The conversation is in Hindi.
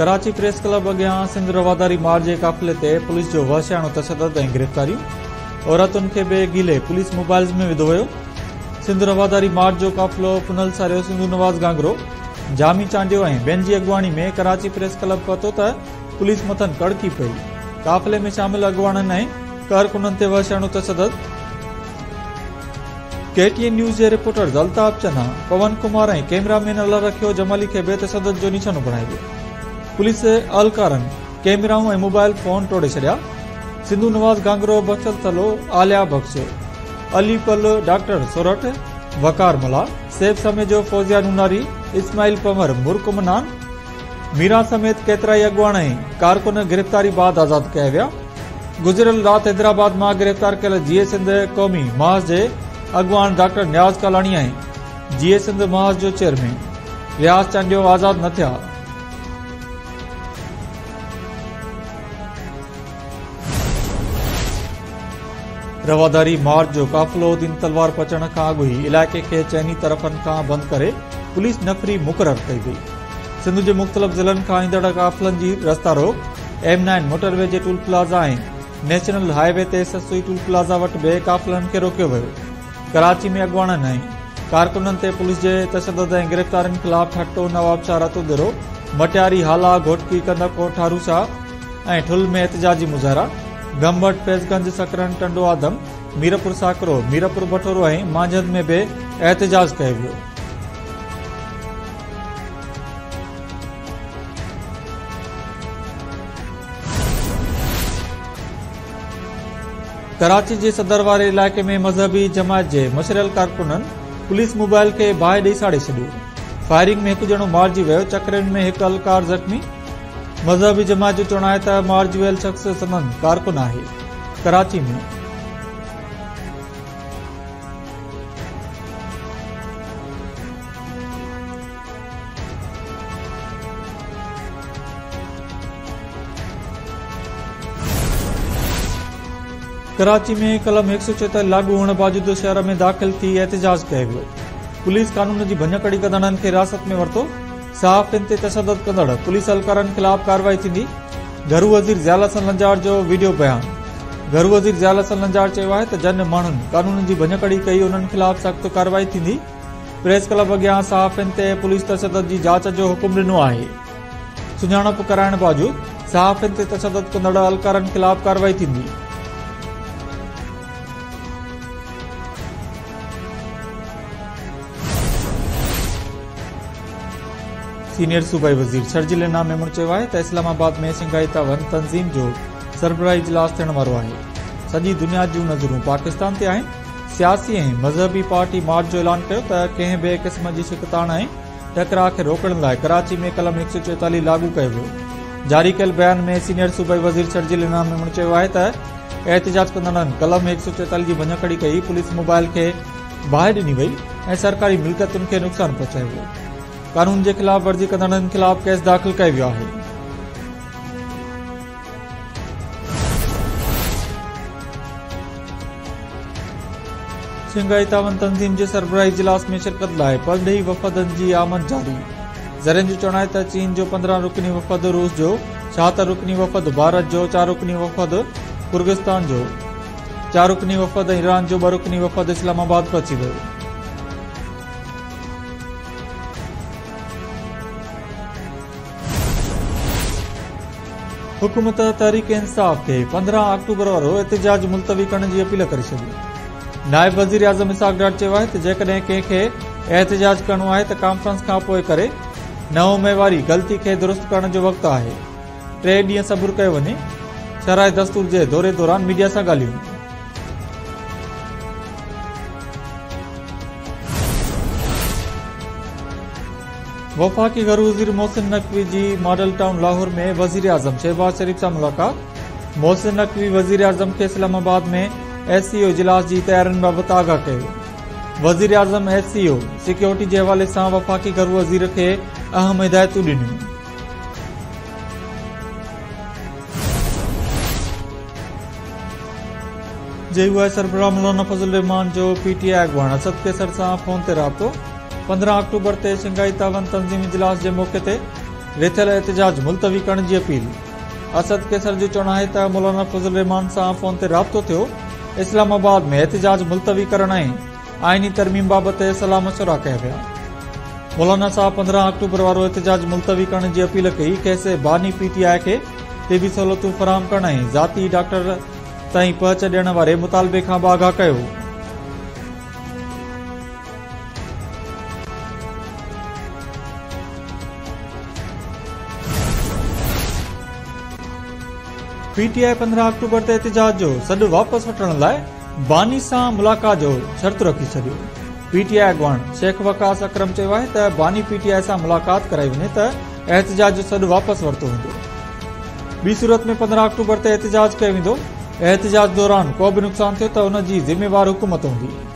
कराची प्रेस क्लब अॻियां सिंध रवादारी मार्च जे काफ़िले ते पुलिस जो वहशियाणो तशदद ऐं गिरफ़्तारियूं, औरतुनि खे बि गिले पुलिस मोबाइल्स में विधो वियो। सिंध रवादारी मार्च जो काफ़िलो पुनल सारियो सिंधु नवाज़ गांगरो, जामी चांडियो ऐं ॿियनि जी अॻुवाणी में कराची प्रेस क्लब पहुतो त पुलिस मथनि कड़की पई। काफ़िले में शामिल अॻुवाणनि ऐं कारकुननि ते वहशियाणो तशदद। KTN न्यूज़ जे रिपोर्टर अल्ताफ़ चन्ना, पवन कुमार ऐं कैमरामैन अला रखियो जमाली खे बि तशदद जो निशानो बणायो वियो। पुलिस अहलकारनि कैमराऊं ऐं मोबाइल फ़ोन तोड़े छॾिया। सिंधु नवाज़ गांगरो, बचल तलो, आलिया बख्शो, अली पल, डॉक्टर सोरठ, वकार मला, सेब समेजो, फौजिया नूनारी, इस्माइल पमर, मुर्कुमनान, मीरा समेत केतिरा ई अॻुवाण ऐं कारकुन गिरफ़्तारी बाद आज़ाद कया विया। गुज़िरियल राति हैदराबाद मां गिरफ़्तार कयल जीए सिंध क़ौमी महाज़ जे अॻुवाण डॉक्टर न्याज़ कालाणी ऐं जीए सिंध महाज़ जो चेयरमैन रियाज़ चांडियो आज़ाद न थिया। रवादारी मार्च जो काफ़िलो दिन तलवार पचण खां अॻु ई इलाइक़े खे चइनी तरफ़नि खां बंदि करे पुलिस नफ़री मुक़ररु कई वई। सिंध जे मुख़्तलिफ़ ज़िलनि खां ईंदड़ काफ़िलनि जी रस्ता रोक, M9 मोटरवे जे टूल प्लाज़ा ऐं नेशनल हाईवे ते ससुई टूल प्लाज़ा वटि बि काफ़िलनि खे रोकियो वियो। कराची में अॻुवाणनि ऐं कारकुननि ते पुलिस जे तशदद ऐं गिरफ़्तारियुनि ख़िलाफ़ ठट्टो, नवाबशाह, रतोदिरो, मटियारी, हाला, घोटकी, कंदको, ठारूसा ऐं ठुल में एहतिजाजी मुज़ाहिरा। गंबट, फैज़गंज, सकरन, टंडो आदम, मीरपुर साकरो, मीरपुर भटोरो ऐं मांझंद में बि एहतिजाज कयो वियो। कराची जे सदर वारे इलाइक़े में मज़हबी जमायत जे मशरियल कारकुननि पुलिस मोबाइल खे बाहि ॾेई साड़े छॾियो। फायरिंग में हिकु ॼणो मारिजी वियो। चकरियुनि में हिकु अहलकार ज़ख़्मी। मज़हबी जमायत जो चवणु आहे त मारिजी वियल शख़्स संदन कारकुन आहे। कराची में कलम 176 लागू हुअण बावजूद शहर में दाख़िल थी एहतिजाज कयो वियो। पुलिस कानून जी भञकड़ी कंदड़नि खे हिरासत में वरितो। सहाफ़िन ते तशदद कंदड़ पुलिस अहलकारनि ख़िलाफ़ कार्रवाई थींदी। घरू वज़ीर ज़ियाल हसन लंजार जो वीडियो बयान। घरू वज़ीर ज़ियाल हसन लंजार चयो आहे त जन माण्हुनि कानूननि जी भञकड़ी कई, उन्हनि ख़िलाफ़ सख़्त कार्रवाई थींदी। प्रेस क्लब अॻियां सहाफ़िन ते पुलिस तशदद जी जांच जो हुकुम ॾिनो आहे। सुञाणप कराइण बावजूद सहाफ़िन ते तशदद कंदड़ अहलकारनि ख़िलाफ़ कार्रवाई थींदी। सीनियर सूबाई वज़ीर शर्जील इनाम मेमण चयो आहे त इस्लामाबाद में शंघाई तावन तंज़ीम जो सरबराह इजलास थियण वारो आहे। सॼी दुनिया जूं नज़रूं पाकिस्तान ते आहिनि। सियासी ऐं मज़हबी पार्टी मार्च जो ऐलान कयो त कंहिं बि क़िस्म जी शिकताण ऐं टकराउ खे रोकण लाइ कराची में कलम 146 लागू कयो वियो। जारी कयल बयान में सीनियर सूबाई वज़ीर शर्जील इनाम मेमण चयो आहे त एहतिजाज कंदड़नि कलम 146 जी भञकड़ी कई, पुलिस मोबाइल खे बाहि ॾिनी वई ऐं सरकारी मिल्कियतुनि खे नुक़सान पहुचायो वियो। कानून जे ख़िलाफ़ वर्जी कंदड़नि ख़िलाफ़ केस दाख़िल कयो वियो आहे। शंघाई तावन तंज़ीम जे सरबराह इजलास में शिरकत लाइ परॾेही वफ़दनि जी आमद जारी। ज़रियुनि जो चवणु आहे त चीन जो 15 रुकनी वफ़द, रूस जो 76 रुकनी वफ़द, भारत जो 4 रुकनी वफ़द, कुर्गिस्तान जो 4 रुकनी वफ़द ऐं ईरान जो 2 रुकनी वफ़द इस्लामाबाद पहुची वियो। हुकूमत तहरीक इंसाफ़ खे 15 अक्टूबर वारो एहतिजाज मुलतवी करण जी अपील करे छॾी। नायब वज़ीर आज़म इसाक़ डार चयो आहे त जेकॾहिं कंहिंखे एहतिजाज करणो आहे त कॉन्फ्रेंस खां पोइ करे। 9 मई वारी ग़लती खे दुरुस्त करण जो वक़्तु आहे। 3 ॾींहं सबुर कयो वञे। शराइ दस्तूर जे दौरे दौरान मीडिया सां ॻाल्हियूं। वफ़ाक़ी घरू वज़ीर मोहसिन नक़वी जी मॉडल टाउन लाहौर में वज़ीर आज़म शहबाज शरीफ़ सां मुलाक़ात। मोहसिन नक़वी वज़ीर आज़म खे इस्लामाबाद में SCO इजलास जी तयारियुनि बाबति आगाह कयो। वज़ीर आज़म SCO सिक्योरिटी जे हवाले सां वफ़ाक़ी घरू वज़ीर खे अहम हिदायतूं ॾिनियूं। JUI सरबराह मौलाना फज़ल रहमान जो PTI अॻुवाण असद कैसर सां फ़ोन ते राबितो। 15 अक्टूबर ते शंघाई तावन तंज़ीम इजलास जे मौक़े ते रिथियल एहतजाज मुलतवी करण की अपील। असद केसर जो चवण है त मौलाना फजल रहमान से फोन से राब्तो थो। इस्लामाबाद में एहतजाज मुलतवी करण ऐं आइनी तरमीम बाबत सलाह मशवरा कया विया। मौलाना साहब 15 अक्टूबर वारो एहतजाज मुलतवी करण की अपील कई। कैसे बानी पीटीआई के तेबी सहूलतूं फराहम करण ऐं ज़ाती डॉक्टर ताईं पहुंच ॾियण वारे मुतालबे खां बि आगाह कयो। पीटीआई 15 अक्टूबर ते एहतजाज जो सॾु वापसि वठण लाइ बानी सां मुलाक़ात जो शर्त रखी छॾियो। पीटीआई अॻवान शेख वकास अकरम चयो आहे त बानी पीटीआई सां मुलाक़ात कराई वञे त एहतजाज जो सॾु वापसि वरितो वेंदो। ॿी सूरत में 15 अक्टूबर ते एहतजाज कयो वेंदो। एहतजाज दौरान को भी नुकसान थो तो उनकी जिम्मेवार हुकूमत होंगी।